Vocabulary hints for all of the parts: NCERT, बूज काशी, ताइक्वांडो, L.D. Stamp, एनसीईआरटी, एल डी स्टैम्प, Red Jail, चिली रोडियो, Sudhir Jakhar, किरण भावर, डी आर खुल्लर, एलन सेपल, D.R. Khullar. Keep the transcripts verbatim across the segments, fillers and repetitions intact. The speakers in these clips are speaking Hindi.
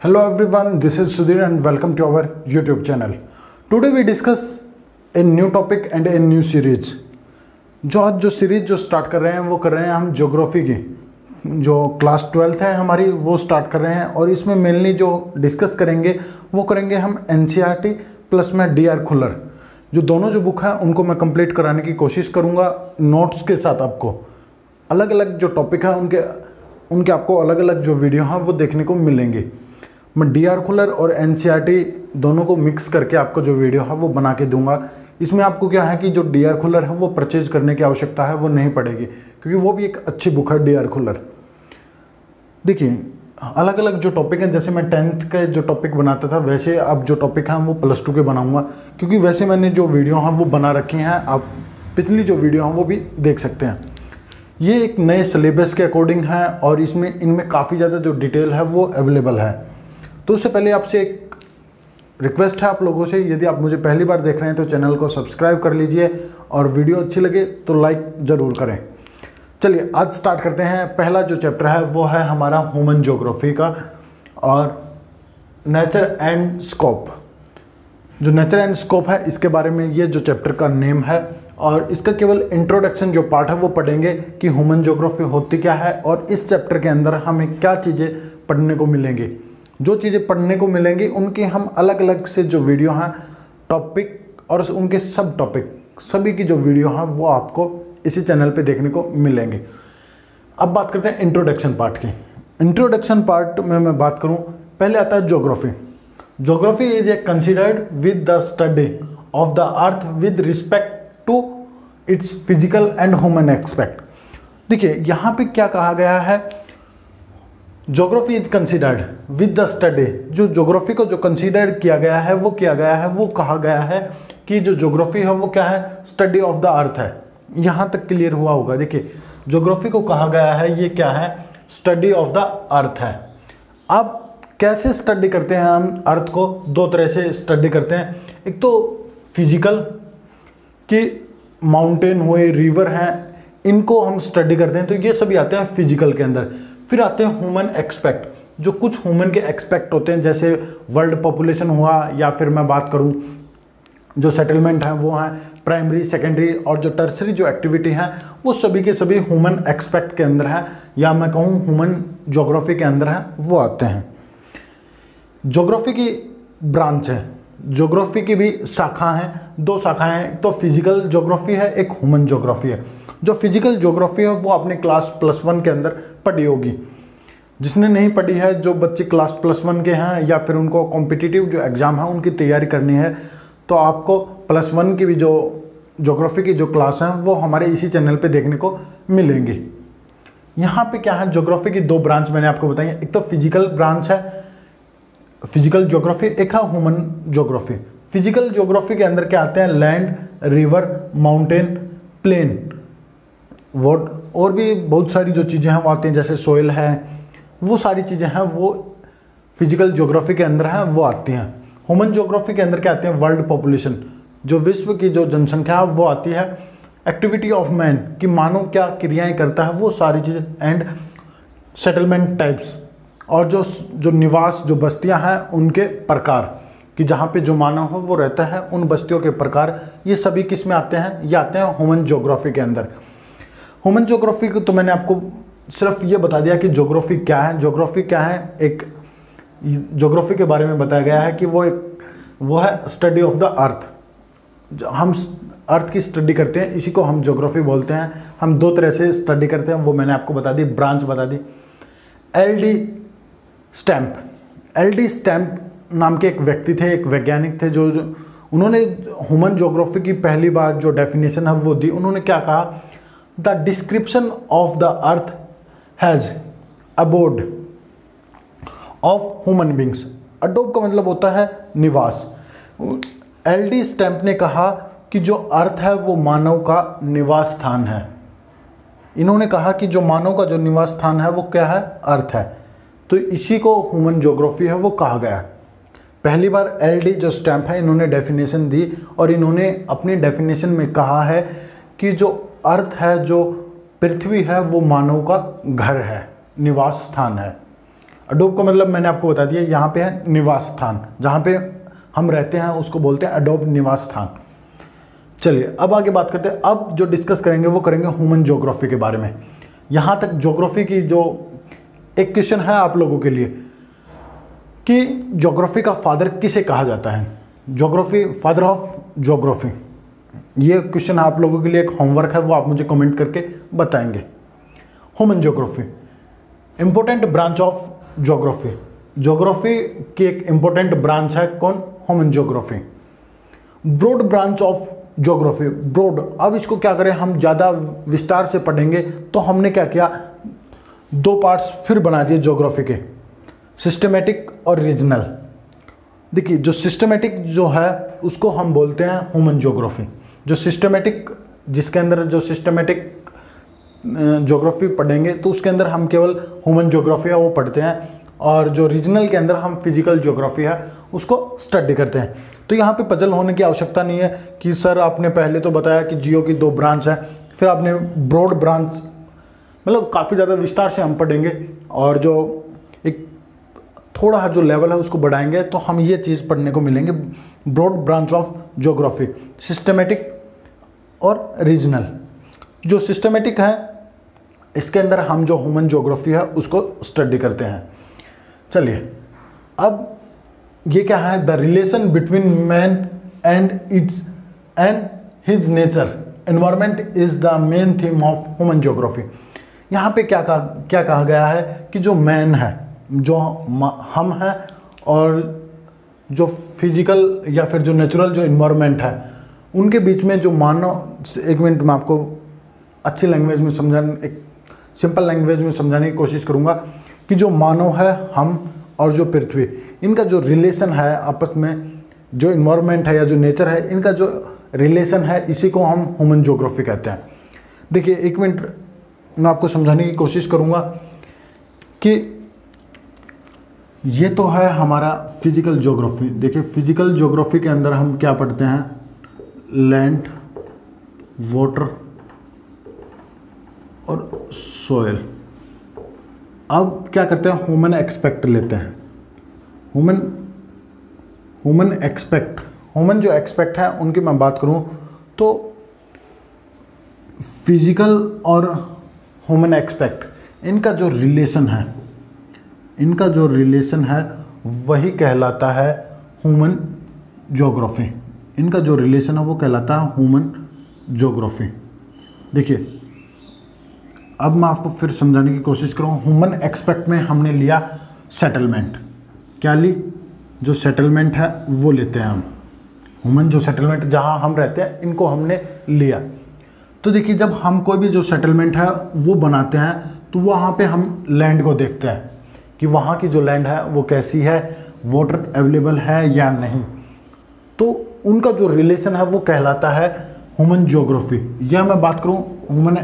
Hello everyone, this is Sudhir and welcome to our YouTube channel. Today we discuss a new topic and a new series. जो आज जो सीरीज जो स्टार्ट कर रहे हैं वो कर रहे हैं हम ज्योग्राफी की, जो क्लास ट्वेल्थ है हमारी वो स्टार्ट कर रहे हैं और इसमें मेनली जो डिस्कस करेंगे वो करेंगे हम एनसीईआरटी प्लस में डी आर खुल्लर, जो दोनों जो बुक है उनको मैं कंप्लीट कराने की कोशिश करूँगा नोट्स के साथ। आपको अलग अलग जो टॉपिक है उनके उनके आपको अलग अलग जो वीडियो हैं वो देखने को मिलेंगे। मैं डी आर खुल्लर और एनसीईआरटी दोनों को मिक्स करके आपको जो वीडियो है वो बना के दूंगा। इसमें आपको क्या है कि जो डी आर खुल्लर है वो परचेज करने की आवश्यकता है वो नहीं पड़ेगी, क्योंकि वो भी एक अच्छी बुक है डी आर खुल्लर। देखिए अलग अलग जो टॉपिक हैं, जैसे मैं टेंथ के जो टॉपिक बनाता था वैसे अब जो टॉपिक हैं वो प्लस टू के बनाऊँगा, क्योंकि वैसे मैंने जो वीडियो हैं वो बना रखी हैं, आप पिछली जो वीडियो हैं वो भी देख सकते हैं। ये एक नए सिलेबस के अकॉर्डिंग है और इसमें इनमें काफ़ी ज़्यादा जो डिटेल है वो अवेलेबल है। तो उससे पहले आपसे एक रिक्वेस्ट है आप लोगों से, यदि आप मुझे पहली बार देख रहे हैं तो चैनल को सब्सक्राइब कर लीजिए और वीडियो अच्छी लगे तो लाइक ज़रूर करें। चलिए आज स्टार्ट करते हैं। पहला जो चैप्टर है वो है हमारा ह्यूमन ज्योग्राफी का और नेचर एंड स्कोप। जो नेचर एंड स्कोप है इसके बारे में ये जो चैप्टर का नेम है, और इसका केवल इंट्रोडक्शन जो पार्ट है वो पढ़ेंगे कि ह्यूमन ज्योग्राफी होती क्या है और इस चैप्टर के अंदर हमें क्या चीज़ें पढ़ने को मिलेंगी। जो चीज़ें पढ़ने को मिलेंगी उनके हम अलग अलग से जो वीडियो हैं टॉपिक और उनके सब टॉपिक सभी की जो वीडियो हैं वो आपको इसी चैनल पे देखने को मिलेंगे। अब बात करते हैं इंट्रोडक्शन पार्ट की। इंट्रोडक्शन पार्ट में मैं बात करूँ, पहले आता है geography. Geography is a considered with the study of the earth with respect to its physical and human aspect. देखिए यहाँ पे क्या कहा गया है, geography is considered with the study. जो ज्योग्राफी को जो कंसिडर किया गया है वो किया गया है वो कहा गया है कि जो ज्योग्राफी है वो क्या है, स्टडी ऑफ द अर्थ है। यहाँ तक क्लियर हुआ होगा। देखिए ज्योग्राफी को कहा गया है ये क्या है, स्टडी ऑफ द अर्थ है। अब कैसे स्टडी करते हैं हम अर्थ को, दो तरह से स्टडी करते हैं। एक तो फिजिकल कि माउंटेन हुए रिवर हैं इनको हम स्टडी करते हैं, तो ये सभी आते हैं फिजिकल के अंदर। फिर आते हैं ह्यूमन एक्सपेक्ट, जो कुछ ह्यूमन के एक्सपेक्ट होते हैं, जैसे वर्ल्ड पॉपुलेशन हुआ, या फिर मैं बात करूं जो सेटलमेंट हैं वो हैं प्राइमरी सेकेंडरी और जो टर्सरी जो एक्टिविटी हैं वो सभी के सभी ह्यूमन एक्सपेक्ट के अंदर हैं, या मैं कहूँ ह्यूमन ज्योग्राफी के अंदर हैं वो आते हैं। ज्योग्राफी की ब्रांच है, ज्योग्राफी की भी शाखा हैं, दो शाखाएं हैं, एक तो फिजिकल ज्योग्राफी है एक ह्यूमन ज्योग्राफी है। जो फिजिकल ज्योग्राफी है वो आपने क्लास प्लस वन के अंदर पढ़ी होगी, जिसने नहीं पढ़ी है, जो बच्चे क्लास प्लस वन के हैं या फिर उनको कॉम्पिटिटिव जो एग्ज़ाम है उनकी तैयारी करनी है, तो आपको प्लस वन की भी जो ज्योग्राफी की जो क्लास हैं वो हमारे इसी चैनल पर देखने को मिलेंगी। यहाँ पर क्या है, ज्योग्राफी की दो ब्रांच मैंने आपको बताई है, एक तो फिजिकल ब्रांच है फिजिकल ज्योग्राफी, एक है ह्यूमन ज्योग्राफी। फिजिकल ज्योग्राफी के अंदर क्या आते हैं, लैंड रिवर माउंटेन प्लेन वोट और भी बहुत सारी जो चीज़ें हैं वो आती हैं, जैसे सोयल है, वो सारी चीज़ें हैं वो फिजिकल ज्योग्राफी के अंदर हैं वो आती हैं। ह्यूमन ज्योग्राफी के अंदर क्या आते हैं, वर्ल्ड पॉपुलेशन, जो विश्व की जो जनसंख्या है वो आती है। एक्टिविटी ऑफ मैन, कि मानव क्या क्रियाएँ करता है वो सारी चीज़ें, एंड सेटलमेंट टाइप्स, और जो जो निवास जो बस्तियां हैं उनके प्रकार, कि जहाँ पे जो मानव हो वो रहता है उन बस्तियों के प्रकार, ये सभी किस में आते हैं, ये आते हैं ह्यूमन ज्योग्राफी के अंदर। ह्यूमन ज्योग्राफी को तो मैंने आपको सिर्फ ये बता दिया कि ज्योग्राफी क्या है। ज्योग्राफी क्या है, एक ज्योग्राफी के बारे में बताया गया है कि वो एक वो है स्टडी ऑफ द अर्थ, हम अर्थ की स्टडी करते हैं, इसी को हम ज्योग्राफी बोलते हैं। हम दो तरह से स्टडी करते हैं वो मैंने आपको बता दी, ब्रांच बता दी। एल डी स्टैम्प, एल डी स्टैम्प नाम के एक व्यक्ति थे, एक वैज्ञानिक थे, जो, जो उन्होंने ह्यूमन ज्योग्राफी की पहली बार जो डेफिनेशन है वो दी। उन्होंने क्या कहा, the description of the earth has abode of human beings. अडोब का मतलब होता है निवास। एल डी स्टैम्प ने कहा कि जो अर्थ है वो मानव का निवास स्थान है। इन्होंने कहा कि जो मानव का जो निवास स्थान है वो क्या है, अर्थ है, तो इसी को ह्यूमन ज्योग्राफी है वो कहा गया। पहली बार एल डी जो स्टैम्प है इन्होंने डेफिनेशन दी, और इन्होंने अपनी डेफिनेशन में कहा है कि जो अर्थ है जो पृथ्वी है वो मानव का घर है, निवास स्थान है। अडोब का मतलब मैंने आपको बता दिया, यहाँ पे है निवास स्थान, जहाँ पे हम रहते हैं उसको बोलते हैं अडोब निवास स्थान। चलिए अब आगे बात करते हैं, अब जो डिस्कस करेंगे वो करेंगे ह्यूमन ज्योग्राफी के बारे में। यहाँ तक ज्योग्राफी की जो एक क्वेश्चन है आप लोगों के लिए कि ज्योग्राफी का फादर किसे कहा जाता है, ज्योग्राफी फादर ऑफ ज्योग्राफी, ये क्वेश्चन आप लोगों के लिए एक होमवर्क है, वो आप मुझे कमेंट करके बताएंगे। Human geography important branch of geography, geography की एक इम्पोर्टेंट ब्रांच है कौन, human geography. Broad branch of geography, broad, अब इसको क्या करें, हम ज़्यादा विस्तार से पढ़ेंगे, तो हमने क्या किया दो पार्ट्स फिर बना दिए ज्योग्राफी के, सिस्टमेटिक और रीजनल। देखिए जो सिस्टमेटिक जो है उसको हम बोलते हैं ह्यूमन ज्योग्राफी, जो सिस्टमेटिक जिसके अंदर जो सिस्टमेटिक ज्योग्राफी पढ़ेंगे तो उसके अंदर हम केवल ह्यूमन ज्योग्राफी है वो पढ़ते हैं, और जो रीजनल के अंदर हम फिजिकल ज्योग्राफी है उसको स्टडी करते हैं। तो यहाँ पे पजल होने की आवश्यकता नहीं है कि सर आपने पहले तो बताया कि जियो की दो ब्रांच है, फिर आपने ब्रॉड ब्रांच, मतलब काफ़ी ज़्यादा विस्तार से हम पढ़ेंगे और जो एक थोड़ा जो लेवल है उसको बढ़ाएंगे, तो हम ये चीज़ पढ़ने को मिलेंगे broad branch of geography, systematic और रीजनल। जो सिस्टमेटिक है इसके अंदर हम जो ह्यूमन ज्योग्राफी है उसको स्टडी करते हैं। चलिए अब ये क्या है, the relation between man and its and his nature environment is the main theme of human geography. यहाँ पे क्या कहा क्या कहा गया है कि जो मैन है, जो हम हैं, और जो फिजिकल या फिर जो नेचुरल जो एनवायरनमेंट है उनके बीच में जो मानव, एक मिनट मैं आपको अच्छी लैंग्वेज में समझाने, एक सिंपल लैंग्वेज में समझाने की कोशिश करूँगा कि जो मानव है, हम और जो पृथ्वी, इनका जो रिलेशन है आपस में, जो इन्वायरमेंट है या जो नेचर है इनका जो रिलेशन है, इसी को हम ह्यूमन ज्योग्राफी कहते हैं। देखिए एक मिनट मैं आपको समझाने की कोशिश करूँगा कि ये तो है हमारा फिजिकल ज्योग्राफी। देखिए फिजिकल ज्योग्राफी के अंदर हम क्या पढ़ते हैं, लैंड, वाटर और सोयल। अब क्या करते हैं, ह्यूमन एक्सपेक्ट लेते हैं, ह्यूमन ह्यूमन एक्सपेक्ट, ह्यूमन जो एक्सपेक्ट है उनकी मैं बात करूं तो फिजिकल और ह्यूमन एक्सपेक्ट इनका जो रिलेशन है, इनका जो रिलेशन है वही कहलाता है ह्यूमन ज्योग्राफी, इनका जो रिलेशन है वो कहलाता है ह्यूमन ज्योग्राफी। देखिए अब मैं आपको फिर समझाने की कोशिश करूँ, ह्यूमन एक्सपेक्ट में हमने लिया सेटलमेंट, क्या ली, जो सेटलमेंट है वो लेते हैं हम, ह्यूमन जो सेटलमेंट जहाँ हम रहते हैं इनको हमने लिया। तो देखिए जब हम कोई भी जो सेटलमेंट है वो बनाते हैं तो वहाँ पे हम लैंड को देखते हैं कि वहाँ की जो लैंड है वो कैसी है, वाटर अवेलेबल है या नहीं, तो उनका जो रिलेशन है वो कहलाता है ह्यूमन ज्योग्राफी। या मैं बात करूँ ह्यूमन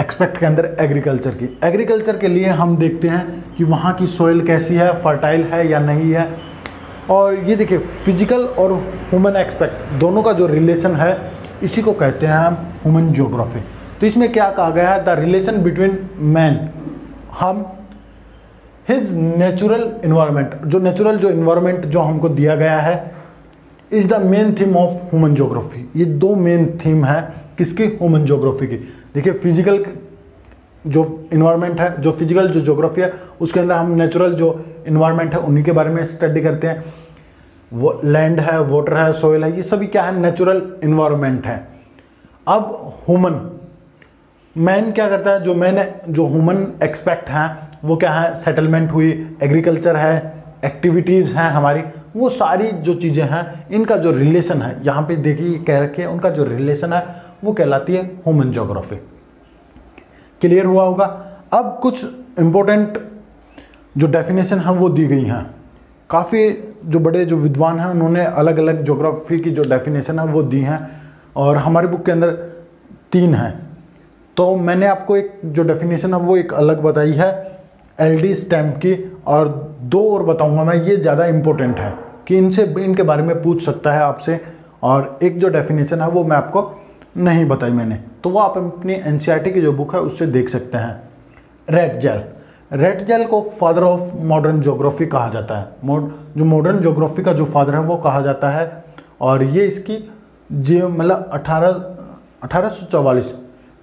एक्सपेक्ट के अंदर एग्रीकल्चर की, एग्रीकल्चर के लिए हम देखते हैं कि वहाँ की सोइल कैसी है, फर्टाइल है या नहीं है। और ये देखिए फिजिकल और ह्यूमन एक्सपेक्ट दोनों का जो रिलेशन है इसी को कहते हैं हम ह्यूमन ज्योग्राफी। तो इसमें क्या कहा गया है, द रिलेशन बिटवीन मैन, हम, हिज नेचुरल इन्वायरमेंट, जो नेचुरल जो इन्वायरमेंट जो हमको दिया गया है is the main theme of human geography. ये दो मेन थीम है किसकी, ह्यूमन ज्योग्राफी की। देखिए फिजिकल जो इन्वायरमेंट है, जो फिजिकल जो ज्योग्राफी है उसके अंदर हम नेचुरल जो इन्वायरमेंट है उन्हीं के बारे में स्टडी करते हैं, वो लैंड है, वाटर है, सोयल है, ये सभी क्या है, नेचुरल इन्वायरमेंट है। अब ह्यूमन मैन क्या करता है, जो मैन जो ह्यूमन एक्सपेक्ट हैं वो क्या है, सेटलमेंट हुई, एग्रीकल्चर है, एक्टिविटीज़ हैं हमारी, वो सारी जो चीज़ें हैं इनका जो रिलेशन है, यहाँ पे देखिए कह रखे उनका जो रिलेशन है वो कहलाती है ह्यूमन ज्योग्राफी। क्लियर हुआ होगा। अब कुछ इम्पोर्टेंट जो डेफिनेशन है वो दी गई हैं, काफ़ी जो बड़े जो विद्वान हैं उन्होंने अलग अलग ज्योग्राफी की जो डेफिनेशन है वो दी हैं, और हमारे बुक के अंदर तीन हैं, तो मैंने आपको एक जो डेफिनेशन है वो एक अलग बताई है एल डी स्टैम्प की, और दो और बताऊंगा मैं, ये ज़्यादा इम्पोर्टेंट है कि इनसे इनके बारे में पूछ सकता है आपसे, और एक जो डेफिनेशन है वो मैं आपको नहीं बताई मैंने, तो वो आप अपनी N C E R T की जो बुक है उससे देख सकते हैं। रेड जेल, रेड जेल को फादर ऑफ मॉडर्न ज्योग्राफी कहा जाता है। जो मॉडर्न ज्योग्राफी का जो फादर है वो कहा जाता है, और ये इसकी जो मतलब अठारह अठारह सौ चौवालीस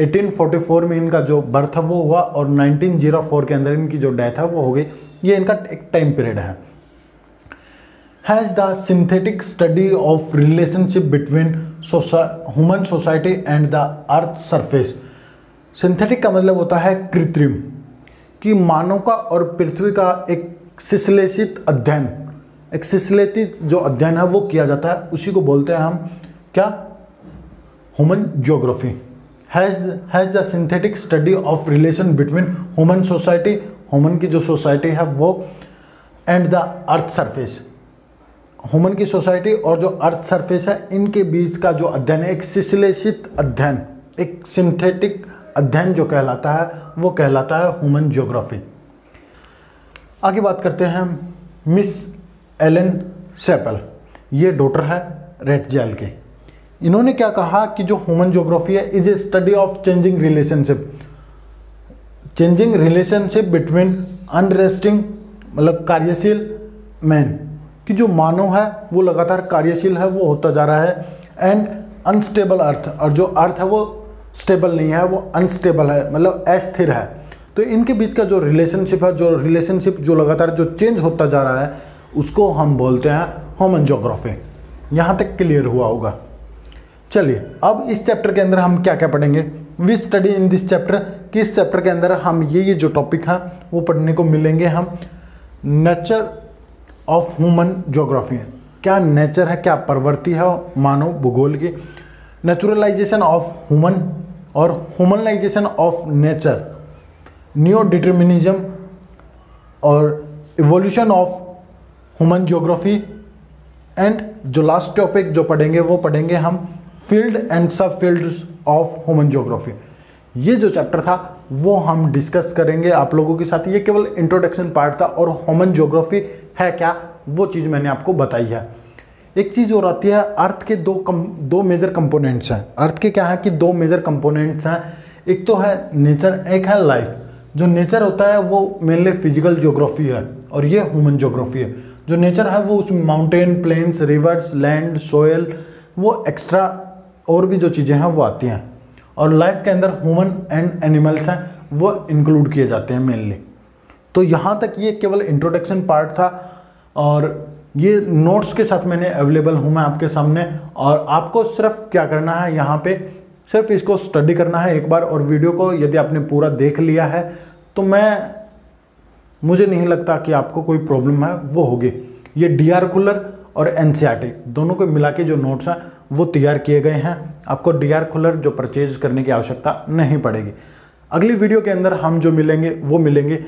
एटीन फोर्टी फोर में इनका जो बर्थ है वो हुआ, और नाइनटीन जीरो फोर के अंदर इनकी जो डेथ है वो हो गई। ये इनका एक टाइम पीरियड है। Has the synthetic study of relationship between human society and the earth surface. Synthetic का मतलब होता है कृत्रिम, कि मानव का और पृथ्वी का एक सिसलेसित अध्ययन, एक सिसलेसित जो अध्ययन है वो किया जाता है, उसी को बोलते हैं हम क्या, human geography. Has has the synthetic study of relation between human society, human की जो सोसाइटी है वो, and the earth surface, human की सोसाइटी और जो अर्थ सरफेस है इनके बीच का जो अध्ययन है, एक सिसलेसित अध्ययन, एक सिंथेटिक अध्ययन जो कहलाता है वो कहलाता है ह्यूमन ज्योग्राफी। आगे बात करते हैं मिस एलन सेपल, ये डॉटर है रेड जेल के। इन्होंने क्या कहा कि जो ह्यूमन ज्योग्राफी है is a study of changing relationship, changing relationship between unresting मतलब कार्यशील मैन, कि जो मानव है वो लगातार कार्यशील है वो होता जा रहा है, एंड अनस्टेबल अर्थ, और जो अर्थ है वो स्टेबल नहीं है, वो अनस्टेबल है मतलब अस्थिर है। तो इनके बीच का जो रिलेशनशिप है, जो रिलेशनशिप जो लगातार जो चेंज होता जा रहा है उसको हम बोलते हैं ह्यूमन ज्योग्राफी। यहाँ तक क्लियर हुआ होगा। चलिए अब इस चैप्टर के अंदर हम क्या क्या पढ़ेंगे, we study in this chapter, किस चैप्टर के अंदर हम ये ये जो टॉपिक हैं वो पढ़ने को मिलेंगे। हम नेचर ऑफ ह्यूमन ज्योग्राफी, क्या नेचर है, क्या प्रवृत्ति है मानव भूगोल की, नेचुरलाइजेशन ऑफ ह्यूमन और humanization of nature, new determinism और evolution of human geography, and जो लास्ट टॉपिक जो पढ़ेंगे वो पढ़ेंगे हम फील्ड एंड सब फील्ड ऑफ ह्यूमन ज्योग्राफी। ये जो चैप्टर था वो हम डिस्कस करेंगे आप लोगों के साथ। ये केवल इंट्रोडक्शन पार्ट था, और ह्यूमन ज्योग्राफी है क्या वो चीज़ मैंने आपको बताई है। एक चीज़ और आती है, अर्थ के दो कम दो मेजर कंपोनेंट्स हैं। अर्थ के क्या है कि दो मेजर कंपोनेंट्स हैं, एक तो है नेचर, एक है लाइफ। जो नेचर होता है वो मेनली फिजिकल ज्योग्राफी है, और ये ह्यूमन ज्योग्राफी है। जो नेचर है वो उसमें mountain, plains, rivers, land, soil, वो एक्स्ट्रा और भी जो चीज़ें हैं वो आती हैं। और लाइफ के अंदर ह्यूमन एंड एनिमल्स हैं वो इंक्लूड किए जाते हैं मेनली। तो यहाँ तक ये केवल इंट्रोडक्शन पार्ट था, और ये नोट्स के साथ मैंने अवेलेबल हूँ मैं आपके सामने, और आपको सिर्फ क्या करना है यहाँ पे, सिर्फ इसको स्टडी करना है एक बार। और वीडियो को यदि आपने पूरा देख लिया है तो मैं मुझे नहीं लगता कि आपको कोई प्रॉब्लम है वो होगी। ये डी आर खुलर और N C E R T दोनों को मिला के जो नोट्स हैं वो तैयार किए गए हैं। आपको डी आर खुलर जो परचेज करने की आवश्यकता नहीं पड़ेगी। अगली वीडियो के अंदर हम जो मिलेंगे वो मिलेंगे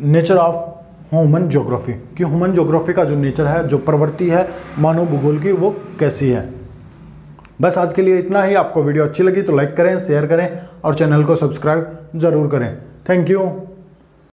नेचर ऑफ ह्यूमन ज्योग्राफी, कि ह्यूमन ज्योग्राफी का जो नेचर है, जो प्रवृत्ति है मानव भूगोल की, वो कैसी है। बस आज के लिए इतना ही। आपको वीडियो अच्छी लगी तो लाइक करें, शेयर करें और चैनल को सब्सक्राइब ज़रूर करें। Thank you.